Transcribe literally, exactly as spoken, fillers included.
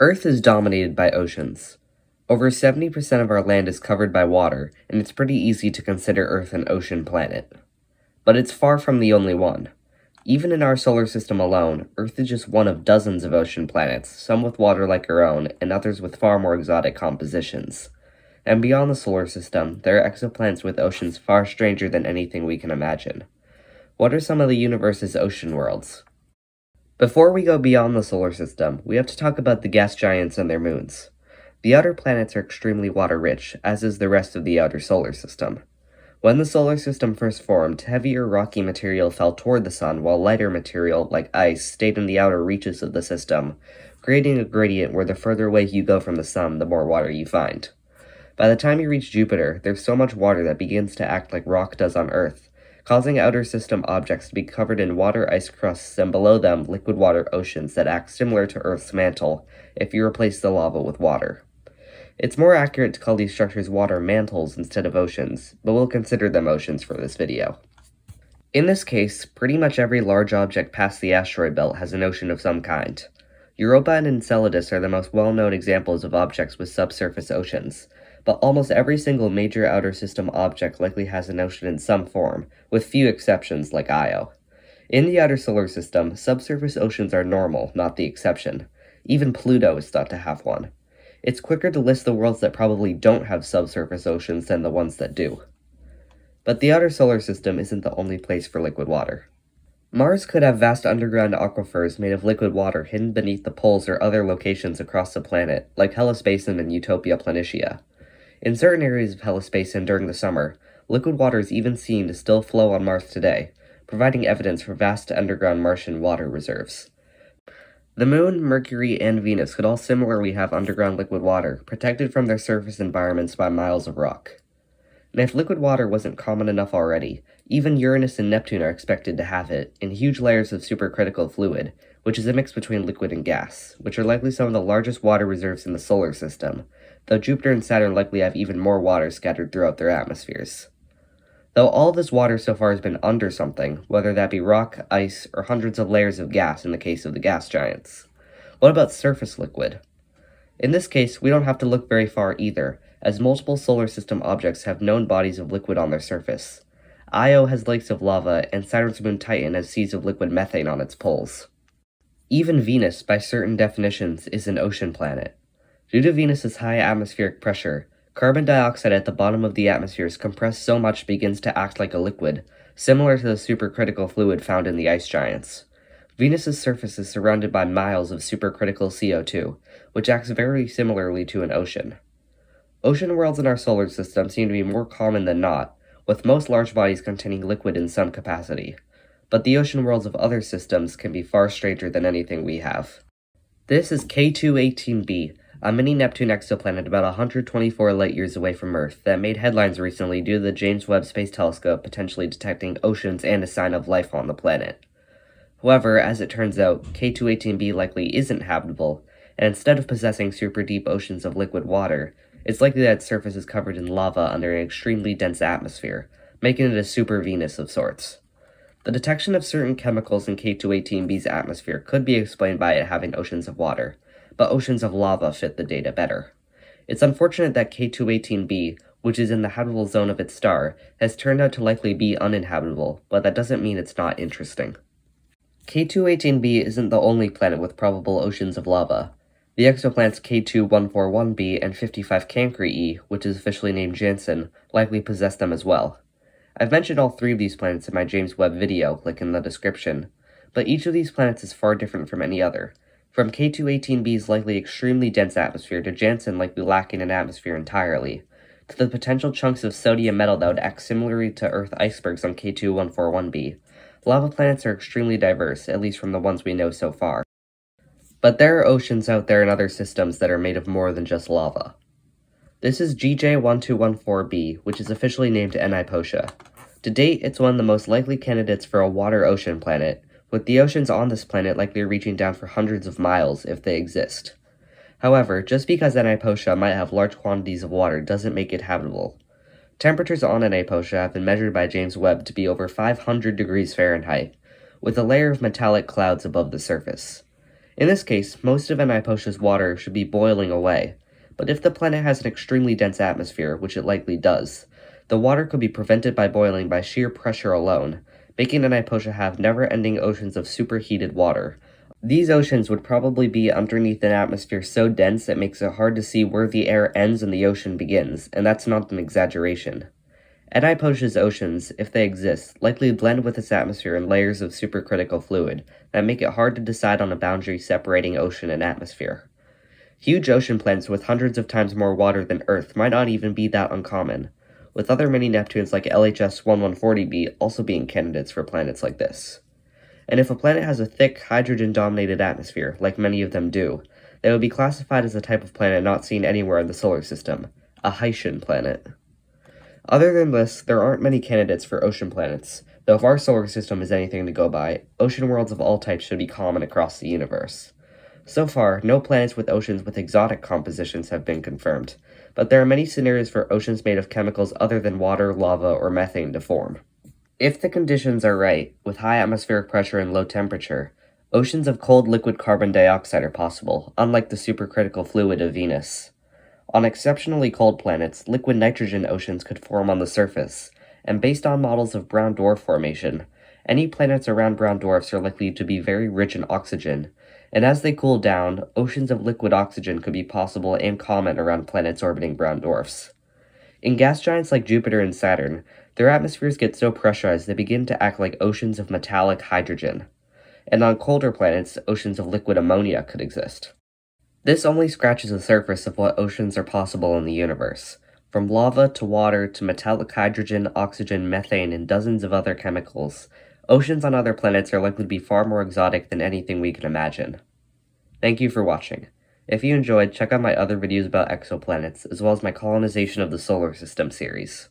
Earth is dominated by oceans. Over seventy percent of our land is covered by water, and it's pretty easy to consider Earth an ocean planet. But it's far from the only one. Even in our solar system alone, Earth is just one of dozens of ocean planets, some with water like our own, and others with far more exotic compositions. And beyond the solar system, there are exoplanets with oceans far stranger than anything we can imagine. What are some of the universe's ocean worlds? Before we go beyond the solar system, we have to talk about the gas giants and their moons. The outer planets are extremely water-rich, as is the rest of the outer solar system. When the solar system first formed, heavier rocky material fell toward the sun while lighter material, like ice, stayed in the outer reaches of the system, creating a gradient where the further away you go from the sun, the more water you find. By the time you reach Jupiter, there's so much water that begins to act like rock does on Earth, causing outer system objects to be covered in water ice crusts and below them liquid water oceans that act similar to Earth's mantle if you replace the lava with water. It's more accurate to call these structures water mantles instead of oceans, but we'll consider them oceans for this video. In this case, pretty much every large object past the asteroid belt has an ocean of some kind. Europa and Enceladus are the most well-known examples of objects with subsurface oceans, but almost every single major outer system object likely has an ocean in some form, with few exceptions like Io. In the outer solar system, subsurface oceans are normal, not the exception. Even Pluto is thought to have one. It's quicker to list the worlds that probably don't have subsurface oceans than the ones that do. But the outer solar system isn't the only place for liquid water. Mars could have vast underground aquifers made of liquid water hidden beneath the poles or other locations across the planet, like Hellas Basin and Utopia Planitia. In certain areas of Hellas Basin during the summer, liquid water is even seen to still flow on Mars today, providing evidence for vast underground Martian water reserves. The Moon, Mercury, and Venus could all similarly have underground liquid water, protected from their surface environments by miles of rock. And if liquid water wasn't common enough already, even Uranus and Neptune are expected to have it, in huge layers of supercritical fluid, which is a mix between liquid and gas, which are likely some of the largest water reserves in the solar system, though Jupiter and Saturn likely have even more water scattered throughout their atmospheres. Though all this water so far has been under something, whether that be rock, ice, or hundreds of layers of gas in the case of the gas giants. What about surface liquid? In this case, we don't have to look very far either, as multiple solar system objects have known bodies of liquid on their surface. Io has lakes of lava, and Saturn's moon Titan has seas of liquid methane on its poles. Even Venus, by certain definitions, is an ocean planet. Due to Venus's high atmospheric pressure, carbon dioxide at the bottom of the atmosphere is compressed so much it begins to act like a liquid, similar to the supercritical fluid found in the ice giants. Venus's surface is surrounded by miles of supercritical C O two, which acts very similarly to an ocean. Ocean worlds in our solar system seem to be more common than not, with most large bodies containing liquid in some capacity, but the ocean worlds of other systems can be far stranger than anything we have. This is K two eighteen b, a mini-Neptune exoplanet about one hundred twenty-four light-years away from Earth that made headlines recently due to the James Webb Space Telescope potentially detecting oceans and a sign of life on the planet. However, as it turns out, K two eighteen b likely isn't habitable, and instead of possessing super-deep oceans of liquid water, it's likely that its surface is covered in lava under an extremely dense atmosphere, making it a super-Venus of sorts. The detection of certain chemicals in K two eighteen b's atmosphere could be explained by it having oceans of water, but oceans of lava fit the data better. It's unfortunate that K two eighteen b, which is in the habitable zone of its star, has turned out to likely be uninhabitable, but that doesn't mean it's not interesting. K two eighteen b isn't the only planet with probable oceans of lava. The exoplanets K two one forty-one b and fifty-five Cancri E, which is officially named Janssen, likely possess them as well. I've mentioned all three of these planets in my James Webb video, link in the description, but each of these planets is far different from any other. From K two eighteen b's likely extremely dense atmosphere to Janssen likely lacking an atmosphere entirely, to the potential chunks of sodium metal that would act similarly to Earth icebergs on K two one forty-one b, lava planets are extremely diverse, at least from the ones we know so far. But there are oceans out there in other systems that are made of more than just lava. This is G J one two one four b, which is officially named Enaiposha. To date, it's one of the most likely candidates for a water-ocean planet, with the oceans on this planet likely reaching down for hundreds of miles if they exist. However, just because Enaiposha might have large quantities of water doesn't make it habitable. Temperatures on Enaiposha have been measured by James Webb to be over five hundred degrees Fahrenheit, with a layer of metallic clouds above the surface. In this case, most of Enaiposha's water should be boiling away, but if the planet has an extremely dense atmosphere, which it likely does, the water could be prevented by boiling by sheer pressure alone, making Enaiposha have never-ending oceans of superheated water. These oceans would probably be underneath an atmosphere so dense it makes it hard to see where the air ends and the ocean begins, and that's not an exaggeration. Enaiposha's oceans, if they exist, likely blend with its atmosphere in layers of supercritical fluid that make it hard to decide on a boundary separating ocean and atmosphere. Huge ocean planets with hundreds of times more water than Earth might not even be that uncommon, with other mini-Neptunes like L H S eleven forty b also being candidates for planets like this. And if a planet has a thick, hydrogen-dominated atmosphere, like many of them do, they would be classified as a type of planet not seen anywhere in the solar system, a Haitian planet. Other than this, there aren't many candidates for ocean planets, though if our solar system is anything to go by, ocean worlds of all types should be common across the universe. So far, no planets with oceans with exotic compositions have been confirmed, but there are many scenarios for oceans made of chemicals other than water, lava, or methane to form. If the conditions are right, with high atmospheric pressure and low temperature, oceans of cold liquid carbon dioxide are possible, unlike the supercritical fluid of Venus. On exceptionally cold planets, liquid nitrogen oceans could form on the surface, and based on models of brown dwarf formation, any planets around brown dwarfs are likely to be very rich in oxygen, and as they cool down, oceans of liquid oxygen could be possible and common around planets orbiting brown dwarfs. In gas giants like Jupiter and Saturn, their atmospheres get so pressurized they begin to act like oceans of metallic hydrogen. And on colder planets, oceans of liquid ammonia could exist. This only scratches the surface of what oceans are possible in the universe, from lava to water to metallic hydrogen, oxygen, methane, and dozens of other chemicals. Oceans on other planets are likely to be far more exotic than anything we can imagine. Thank you for watching. If you enjoyed, check out my other videos about exoplanets, as well as my Colonization of the Solar System series.